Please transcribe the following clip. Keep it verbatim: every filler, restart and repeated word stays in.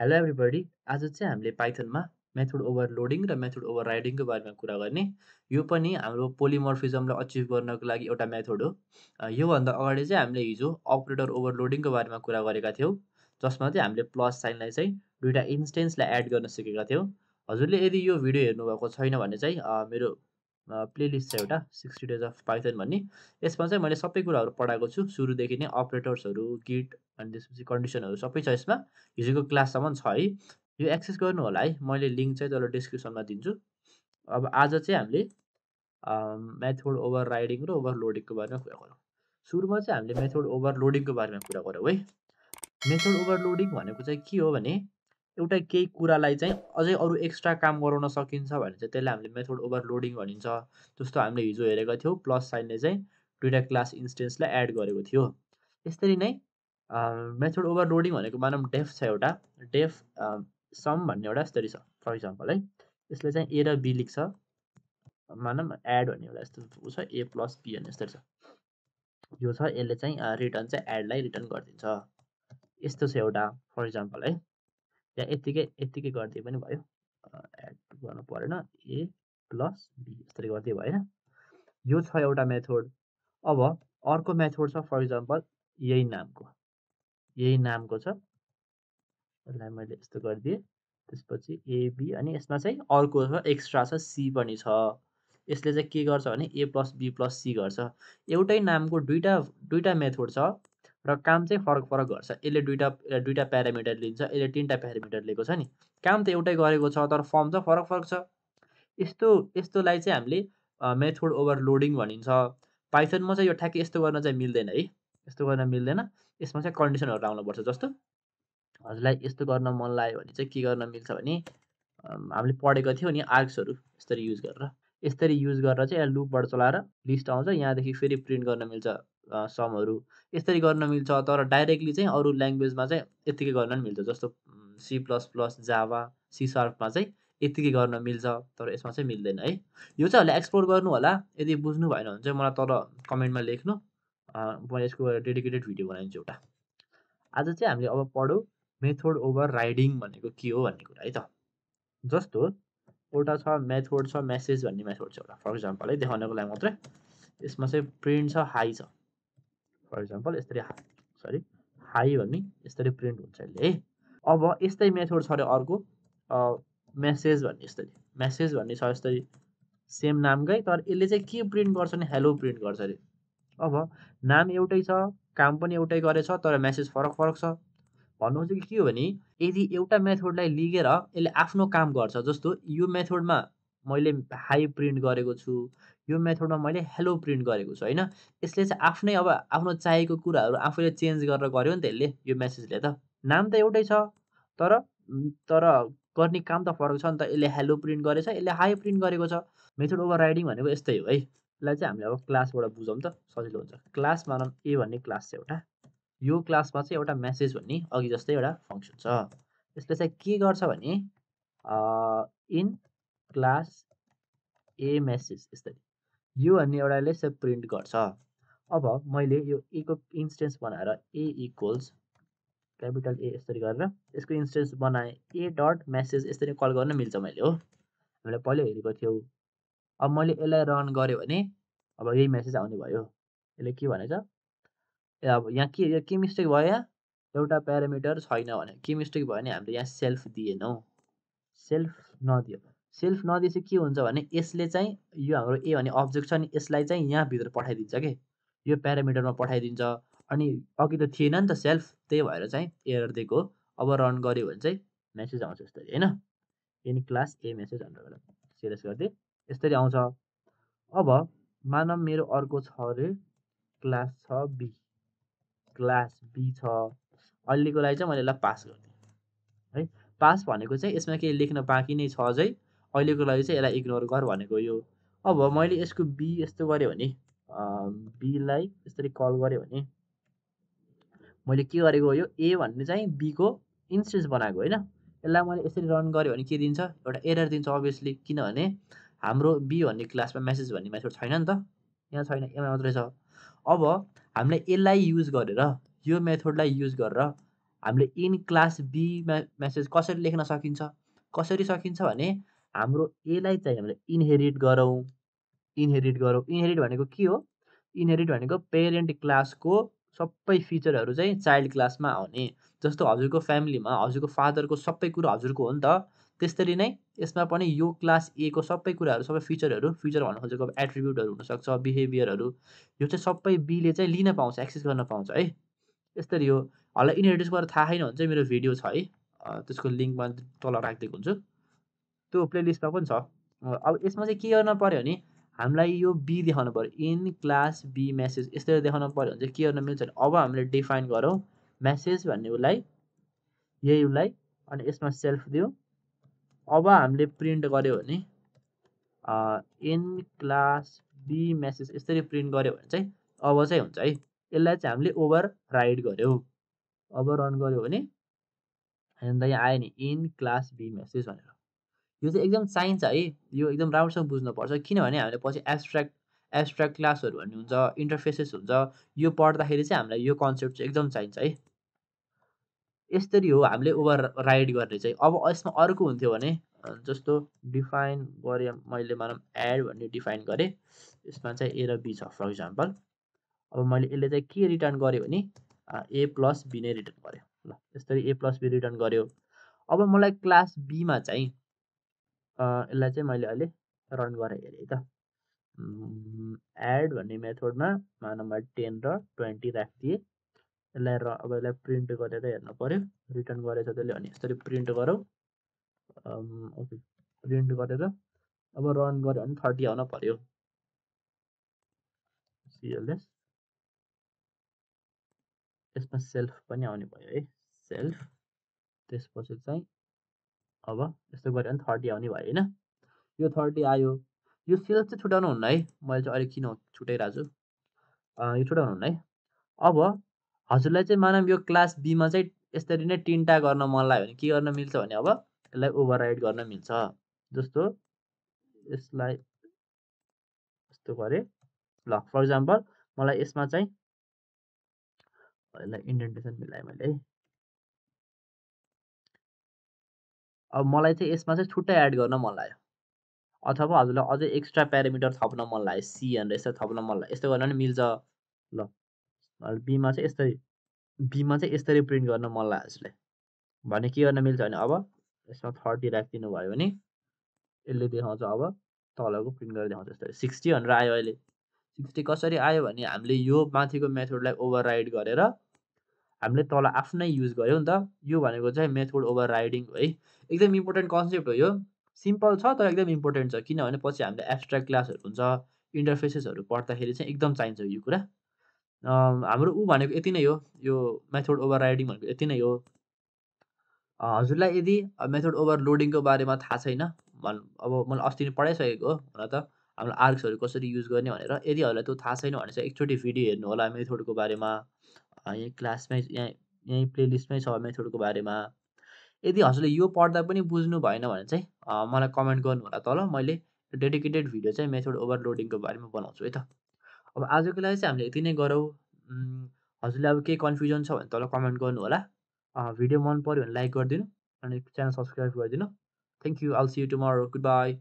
Hello everybody. आज चाहिँ हामीले Python मा method overloading र method overriding को बारेमा कुरा गर्ने. यो पनि हाम्रो polymorphism लाई achieve गर्नको लागि एउटा method हो. यो भन्दा अगाडि चाहिँ हामीले हिजो operator overloading को बारेमा कुरा गरेका थियौ. जसमा चाहिँ हामीले plus sign लाई चाहिँ दुईटा instance लाई add गर्न सिकेका थियौ. हजुरले यदि यो भिडियो हेर्नु भएको छैन भने चाहिँ मेरो playlist छ एउटा sixty days of Python भन्ने. यसमा चाहिँ मैले सबै कुराहरु पढाएको छु. सुरुदेखि नै operatorsहरु, git अनि त्यसपछि कन्डिसनहरु सबै छ यसमा. हिजोको क्लाससम्म छ है. यो एक्सेस गर्नु होला है. मैले लिंक चाहिँ तल डिस्क्रिप्सनमा दिन्छु. अब आज चाहिँ हामीले मेथड ओभरराइडिङ र ओभरलोडिङ को बारेमा कुरा गरौँ. सुरुमा चाहिँ हामीले मेथड ओभरलोडिङ को बारेमा कुरा गरौँ है. मेथड ओभरलोडिङ भनेको चाहिँ के हो भने एउटा केही कुरालाई चाहिँ अझै अरु एक्स्ट्रा काम गराउन सकिन्छ भने चाहिँ त्यसलाई हामीले मेथड ओभरलोडिङ भनिन्छ. जस्तो हामीले हिजो हेरेका थियौ प्लस साइनले चाहिँ दुईटा क्लास इन्स्टेन्सलाई एड गरेको थियो. त्यसरी नै मेथड ओभरलोडिङ भनेको मानम डेफ छ एउटा डेफ सम भन्ने एउटा स्टोरी छ. फर एक्जाम्पल है यसले चाहिँ ए र बी लेख्छ मानम एड भन्ने एउटा यस्तो छ ए प्लस बी भन्ने यस्तो छ. यो छ यसले चाहिँ रिटर्न चाहिँ एडलाई रिटर्न गर्दिन्छ. यस्तो छ एउटा फर एक्जाम्पल है. या यतिकै यतिकै गर्दै पनि भयो. एड गर्न परेन ए प्लस बी यसरी गर्दै भएन. यो छ एउटा मेथड. अब अर्को मेथड छ फर एक्जाम्पल यही नामको यही नामको छ. यसलाई मैले यस्तो गरिदिए त्यसपछि ए बी अनि यसमा चाहिँ अर्को छ एक्स्ट्रा छ सी पनि छ. यसले चाहिँ के गर्छ भने A plus B plus C गर्छ. एउटै नामको दुईटा दुईटा मेथड छ र काम चाहिँ फरक फरक गर्छ. यसले दुईटा दुईटा प्यारामिटर लिन्छ यसले तीनटा प्यारामिटर लिएको छ नि. काम त एउटै गरेको छ तर फर्म चाहिँ फरक फरक छ. यस्तो यस्तोलाई चाहिँ हामीले मेथड ओभरलोडिङ भनिन्छ. पाइथनमा चाहिँ यो ठ्याक्कै यस्तो गर्न चाहिँ मिल्दैन है. यस्तो गर्न मिल्दैन. यसमा चाहिँ कन्डिसनहरु लाउनु पर्छ. जस्तो हजुरलाई यस्तो गर्न मन लाग्यो भने चाहिँ के गर्न मिल्छ भने हामीले पढेको थियौ नि आर्क्सहरु यसरी युज गरेर यसरी युज गरेर चाहिँ यहाँ लूपबाट चलाएर लिस्ट आउँछ. यहाँदेखि फेरि प्रिन्ट गर्न मिल्छ समहरु. यसरी गर्न मिल्छ तर डाइरेक्टली चाहिँ अरु ल्याङ्ग्वेजमा चाहिँ यतिकै गर्न पनि मिल्छ. जस्तो C++, जावा, C# मा चाहिँ यतिकै गर्न मिल्छ तर यसमा चाहिँ मिल्दैन है. यो चाहिँ हामीले एक्सप्लोर गर्नु होला. यदि बुझ्नु भएन भने चाहिँ मलाई तल कमेन्टमा लेख्नु. म यसको डेडिकेटेड भिडियो बनाउँछु एउटा. आज चाहिँ हामीले अब पढौ मेथड ओभरराइडिङ भनेको के हो भन्ने कुरा है त. जस्तो एउटा छ मेथड छ मेसेज भन्ने मेथड छ एउटा फर एक्जाम्पल है देखाउनको लागि मात्र. यसमा चाहिँ प्रिन्ट छ हाई छ फर एक्जाम्पल यसरी सरी हाई भन्ने यसरी प्रिन्ट हुन्छ यसले है. अब यस्तै मेथड छ रे अर्को मेसेज भन्ने यसरी मेसेज भन्ने छ यसरी सेम नामकै तर यसले चाहिँ के प्रिन्ट गर्छ भने हेलो प्रिन्ट गर्छ अरे. अब नाम एउटै छ काम पनि एउटै गरेछ तर मेसेज फरक फरक छ. भन्नु चाहिँ के हो भने यदि एउटा मेथडलाई लिएर यसले आफ्नो काम गर्छ. जस्तो यो मेथडमा मैले हाई प्रिन्ट गरेको छु यो मेथडमा मैले हेलो प्रिन्ट गरेको छु हैन. यसले चाहिँ आफ्नै अब आफ्नो चाहेको कुराहरु आफैले चेन्ज गरेर गर्यो नि त यसले. यो मेसेजले त नाम त एउटै छ तर तर गर्ने काम त फरक छ नि त. यसले हेलो प्रिन्ट गरेछ यसले हाई प्रिन्ट गरेको छ. मेथड ओभरराइडिङ भनेको यस्तै हो है. यसलाई चाहिँ हामीले अब क्लासबाट बुझौँ त सजिलो हुन्छ. क्लास मानम ए भन्ने क्लास छ एउटा. यो क्लासमा चाहिँ एउटा मेसेज भन्ने अघि जस्तै एउटा फंक्शन छ. यसले चाहिँ के गर्छ भने इन क्लास ए मेसेज यसरी यो भन्ने एउटाले चाहिँ प्रिन्ट गर्छ. अब मैले यो ए को इन्स्टेन्स बनाएर ए इक्वल्स क्यापिटल ए यसरी गरेर यसको इन्स्टेन्स बनाए ए डट मेसेज यसरी कल गर्न मिल्छ मैले हो. हामीले पहिले हेरेको थियौँ. अब मैले यसलाई रन गर्यो भने अब यही मेसेज आउने भयो. यसले के भनेछ अब यहाँ के के मिस्टेक भयो यहाँ एउटा प्यारामिटर छैन भने के मिस्टेक भयो भने हामीले यहाँ सेल्फ दिएनौ. सेल्फ नदियो. सेल्फ नदिएपछि के हुन्छ भने यसले चाहिँ यो हाम्रो ए भन्ने अब्जेक्ट छ नि यसलाई चाहिँ यहाँ भित्र पठाइदिन्छ के यो प्यारामिटरमा पठाइदिन्छ. अनि अघि त थिएन नि त सेल्फ त्यही भएर चाहिँ एरर दिएको. अब रन गर्यो भने चाहिँ मेसेज आउँछ यसरी हैन. इन क्लास ए मेसेज भनेर सिलेक्ट गर्दै यसरी आउँछ. अब मानम मेरो अर्को छ रे क्लास छ बी क्लास बी छ. अहिलेको लागि चाहिँ मैले यसलाई पास गर्ने है. पास भनेको चाहिँ यसमा के लेख्न बाँकी नै छ अझै. अहिलेको लागि चाहिँ यसलाई इग्नोर गर भनेको यो. अब मैले यसको बी यस्तो गर्यो भने बी लाई यसरी कल गर्यो भने मैले के गरेको यो ए भन्ने चाहिँ बी को इन्स्टेन्स बनाएको हैन. यसलाई मैले यसरी रन गर्यो भने के दिन्छ एउटा एरर दिन्छ अभियसली. किनभने हाम्रो बी भन्ने क्लासमा मेसेज भन्ने मेथड छैन नि त. यहाँ छैन एमा मात्रै छ. अब हामीले यसलाई युज गरेर यो मेथडलाई युज गरेर हामीले इन क्लास बी मेसेज कसरी लेख्न सकिन्छ कसरी सकिन्छ भने हाम्रो ए लाई चाहिँ हामीले इनहेरिट गरौं इनहेरिट गरौं इनहेरिट भनेको के हो इनहेरिट भनेको पेरेन्ट क्लासको सबै फिचरहरु चाहिँ चाइल्ड क्लासमा आउने जस्तो हजुरको फ्यामिलीमा हजुरको फादरको सबै कुरा हजुरको हो नि त त्यसरी नै यसमा पनि यो क्लास ए को सबै कुराहरु सबै फिचरहरु फिचर भन्नु खोजेको एट्रिब्युटहरु हुन सक्छ बिहेभियरहरु यो चाहिँ सबै बी ले चाहिँ लिन पाउँछ एक्सेस गर्न पाउँछ है यसरी हो होला इनहेरिटेन्स बारे थाहा छैन भने चाहिँ मेरो भिडियो छ है त्यसको लिंक म तल राख्दै हुन्छु त्यो प्लेलिस्टमा पनि छ अब यसमा चाहिँ के गर्न पर्यो भने हामीलाई यो बी देखाउन पर्यो इन क्लास बी मेसेज यसरी देखाउन पर्यो भने चाहिँ के गर्न मिल्छ अब हामीले डिफाइन गरौ मेसेज भन्ने उलाई यही उलाई अनि यसमा सेल्फ दियौ अब हामीले प्रिन्ट गर्यो भने इन क्लास बी मेसेज यसरी प्रिन्ट गर्यो भने चाहिँ अब चाहिँ हुन्छ है यसलाई चाहिँ हामीले ओभरराइड गर्यौ ओभररन गर्यो भने हैन त यहाँ आयो नि इन क्लास बी मेसेज भनेर यो चाहिँ एकदम चाहिन्छ है यो एकदम राम्रोसँग बुझ्नु पर्छ किनभने हामीले पछि एब्स्ट्र्याक्ट एब्स्ट्र्याक्ट क्लासहरु भन्ने हुन्छ इन्टरफेसेस हुन्छ यो पढ्दाखेरि चाहिँ हामीलाई यो कन्सेप्ट चाहिँ एकदम चाहिन्छ है यसरी हो हामीले ओभरराइड गर्ने चाहिँ अब यसमा अर्को हुन्थ्यो भने जस्तो डिफाइन गरे मैले मानम एड भन्ने डिफाइन गरे यसमा चाहिँ ए र बी छ फर एक्जाम्पल अब मैले यसले चाहिँ के रिटर्न गर्यो भने ए प्लस बी नै रिटर्न गर्यो ल यसरी ए प्लस बी रिटर्न गर्यो अब मलाई क्लास बी मा चाहिँ यसलाई चाहिँ मैले अहिले रन गरे हेरे त एड भन्ने मेथडमा मानम टेन र ट्वेन्टी राखिदिए यसलाई अब यसलाई प्रिन्ट गरेर हेर्नु पर्यो रिटर्न गरेछ त्यसले अनि यसरी प्रिन्ट गरौ ओके प्रिन्ट गरेर अब रन गर्यो भने थर्टी आउन पर्यो सीएलएस यसमा सेल्फ पनि आउने भयो है सेल्फ त्यसपछि चाहिँ अब यस्तो गर्यो भने थर्टी आउने भयो हैन यो थर्टी आयो यो सेल्फ चाहिँ छुटाउनु हुन्न है मैले चाहिँ अहिले किन छुटाइराछु यो छुटाउनु हुन्न है अब हजुरलाई चाहिँ मानम यो क्लास बी मा चाहिँ यसरी नै तीनटा गर्न मन लाग्यो भने के गर्न मिल्छ भने अब यसलाई ओभरराइड गर्न मिल्छ जस्तो यसलाई यस्तो गरे ल फर एक्जाम्पल मलाई यसमा चाहिँ यसलाई इन्डेन्टेसन मिलाए मैले अब मलाई चाहिँ यसमा चाहिँ छुट्टै एड गर्न मन लाग्यो अथवा हजुरलाई अझै एक्स्ट्रा प्यारामिटर थप्न मन लाग्यो सी भनेर यसरी थप्न मन लाग्यो यस्तो गर्न पनि मिल्छ ल बी मा चाहिँ यसरी बी मा चाहिँ यसरी प्रिन्ट गर्न मन लाग्यो यसले भने के गर्न मिल्छ भने अब यसमा थर्टी राखिदिनु भयो भने यसले देखाउँछ अब तलको प्रिन्ट गरेर देखाउँछ यसरी सिक्सटी भनेर आयो अहिले सिक्सटी कसरी आयो भने हामीले यो माथिको मेथडलाई ओभरराइड गरेर हामीले तल आफ्नै युज गर्यौ नि त यो भनेको चाहिँ मेथड ओभरराइडिङ हो है एकदम इम्पोर्टेन्ट कन्सेप्ट हो यो सिम्पल छ तर एकदम इम्पोर्टेन्ट छ किनभने पछि हामीले एब्स्ट्र्याक्ट क्लासहरु हुन्छ इन्टरफेसेसहरु पढ्दाखेरि चाहिँ एकदम चाहिन्छ यो कुरा हाम्रो उ भनेको यति नै हो यो मेथड ओभरराइडिङ भनेको यति नै हो हजुरलाई यदि मेथड ओभरलोडिङ को बारेमा थाहा छैन अब मैले अस्ति नै पढाइसकेको हो होला त हाम्रो आर्क्सहरु कसरी युज गर्ने भनेर यदि हजुरलाई त्यो थाहा छैन भने चाहिँ एकचोटी भिडियो हेर्नु होला मेथड को बारेमा यहाँ क्लासमै यहाँ यही प्लेलिस्टमै छ मेथड को बारेमा यदि हजुरले यो पढ्दा पनि बुझ्नु भएन भने चाहिँ मलाई कमेन्ट गर्नु होला तल मैले डेडिकेटेड भिडियो चाहिँ मेथड ओभरलोडिङ को बारेमा बनाउँछु है त अब आजको लागि चाहिँ हामीले यति नै गरौ हजुरले अब के कन्फ्युजन छ भने तल कमेन्ट गर्नु होला भिडियो मन पर्यो भने लाइक गरिदिनु अनि च्यानल सब्स्क्राइब गरिदिनु thank you I will see you tomorrow good by.